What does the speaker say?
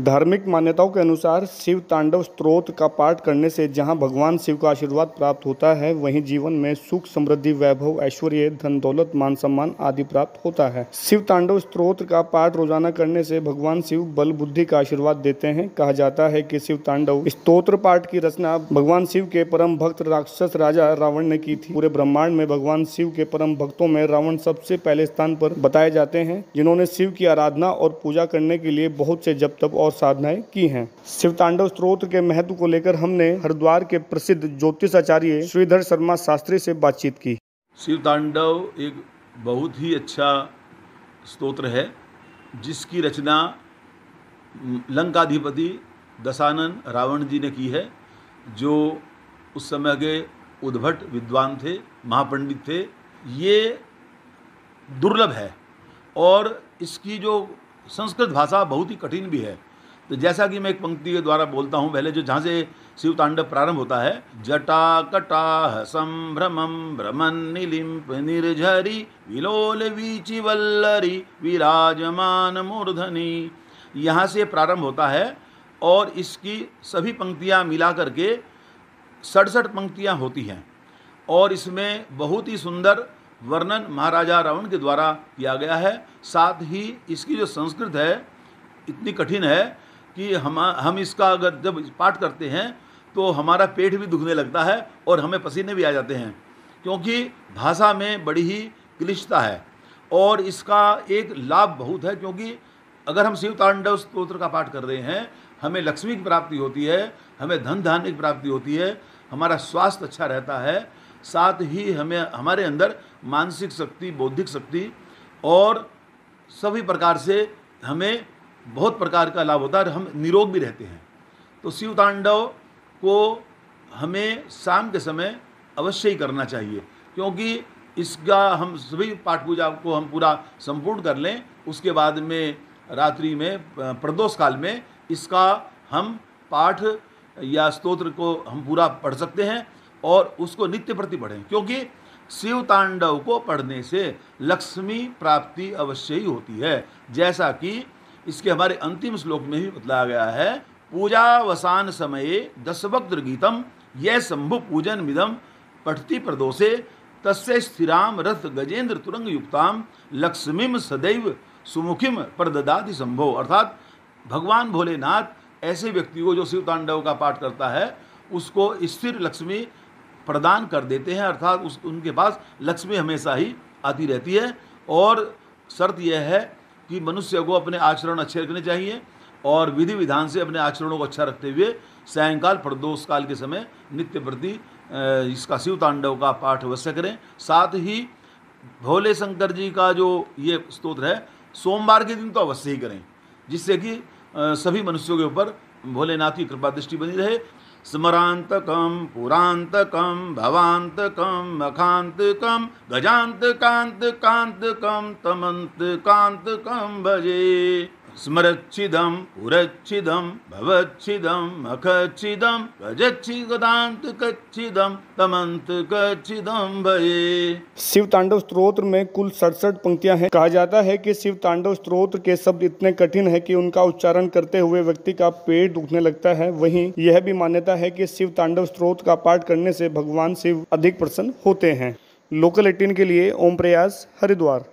धार्मिक मान्यताओं के अनुसार शिव तांडव स्तोत्र का पाठ करने से जहां भगवान शिव का आशीर्वाद प्राप्त होता है, वहीं जीवन में सुख, समृद्धि, वैभव, ऐश्वर्य, धन, दौलत, मान सम्मान आदि प्राप्त होता है। शिव तांडव स्तोत्र का पाठ रोजाना करने से भगवान शिव बल बुद्धि का आशीर्वाद देते हैं। कहा जाता है कि शिव तांडव स्तोत्र पाठ की रचना भगवान शिव के परम भक्त राक्षस राजा रावण ने की थी। पूरे ब्रह्मांड में भगवान शिव के परम भक्तों में रावण सबसे पहले स्थान पर बताए जाते हैं, जिन्होंने शिव की आराधना और पूजा करने के लिए बहुत से जप तप और साधनाएं की हैं। शिव तांडव स्तोत्र के महत्व को लेकर हमने हरिद्वार के प्रसिद्ध ज्योतिष आचार्य श्रीधर शर्मा शास्त्री से बातचीत की। शिव तांडव एक बहुत ही अच्छा स्तोत्र है, जिसकी रचना लंकाधिपति दशानन रावण जी ने की है, जो उस समय के उद्भट विद्वान थे, महापंडित थे। ये दुर्लभ है और इसकी जो संस्कृत भाषा बहुत ही कठिन भी है। तो जैसा कि मैं एक पंक्ति के द्वारा बोलता हूँ, पहले जो जहाँ से शिव तांडव प्रारंभ होता है, जटा कटाह संभ्रमम भ्रमन निलिंप निर्झरी विलोल वीचि वल्लरी विराजमान मूर्धनी, यहाँ से प्रारंभ होता है और इसकी सभी पंक्तियाँ मिला करके 67 पंक्तियाँ होती हैं और इसमें बहुत ही सुंदर वर्णन महाराजा रावण के द्वारा किया गया है। साथ ही इसकी जो संस्कृत है इतनी कठिन है कि हम इसका अगर जब पाठ करते हैं तो हमारा पेट भी दुखने लगता है और हमें पसीने भी आ जाते हैं, क्योंकि भाषा में बड़ी ही क्लिष्टता है। और इसका एक लाभ बहुत है, क्योंकि अगर हम शिव तांडव स्तोत्र का पाठ कर रहे हैं, हमें लक्ष्मी की प्राप्ति होती है, हमें धन धान्य की प्राप्ति होती है, हमारा स्वास्थ्य अच्छा रहता है, साथ ही हमें हमारे अंदर मानसिक शक्ति, बौद्धिक शक्ति और सभी प्रकार से हमें बहुत प्रकार का लाभ होता है और हम निरोग भी रहते हैं। तो शिव तांडव को हमें शाम के समय अवश्य ही करना चाहिए, क्योंकि इसका हम सभी पाठ पूजा को हम पूरा संपूर्ण कर लें, उसके बाद में रात्रि में प्रदोष काल में इसका हम पाठ या स्तोत्र को हम पूरा पढ़ सकते हैं और उसको नित्य प्रति पढ़ें, क्योंकि शिव तांडव को पढ़ने से लक्ष्मी प्राप्ति अवश्य ही होती है। जैसा कि इसके हमारे अंतिम श्लोक में ही बतलाया गया है, पूजावसान समये दशवक्त्र गीतम यह शंभु पूजन मिदम पठति प्रदोषे तस्य स्थिराम रथ गजेंद्र तुरंग युक्ताम लक्ष्मीम सदैव सुमुखिम प्रददाति शंभो। अर्थात भगवान भोलेनाथ ऐसे व्यक्ति को जो शिव तांडव का पाठ करता है उसको स्थिर लक्ष्मी प्रदान कर देते हैं, अर्थात उनके पास लक्ष्मी हमेशा ही आती रहती है। और शर्त यह है कि मनुष्य को अपने आचरण अच्छे रखने चाहिए और विधि विधान से अपने आचरणों को अच्छा रखते हुए सायंकाल प्रदोष काल के समय नित्य प्रति इसका शिव तांडव का पाठ अवश्य करें। साथ ही भोले शंकर जी का जो ये स्तोत्र है, सोमवार के दिन तो अवश्य ही करें, जिससे कि सभी मनुष्यों के ऊपर भोलेनाथ की कृपा दृष्टि बनी रहे। स्मरांतकम पुरांतकम भवांतकम मखांतकम गजांतकांतकांतकम तमंतकांतकम भजे। स्मरच्छिदम पुरच्छिदम भवच्छिदम मखच्छिदम गजच्छिदांतकच्छिदम तमंतकच्छिदम भजे। शिव तांडव स्तोत्र में कुल 67 पंक्तियां हैं। कहा जाता है कि शिव तांडव स्तोत्र के शब्द इतने कठिन हैं कि उनका उच्चारण करते हुए व्यक्ति का पेट दुखने लगता है। वहीं यह भी मान्यता है कि शिव तांडव स्तोत्र का पाठ करने से भगवान शिव अधिक प्रसन्न होते हैं। लोकल 18 के लिए ओम प्रयास, हरिद्वार।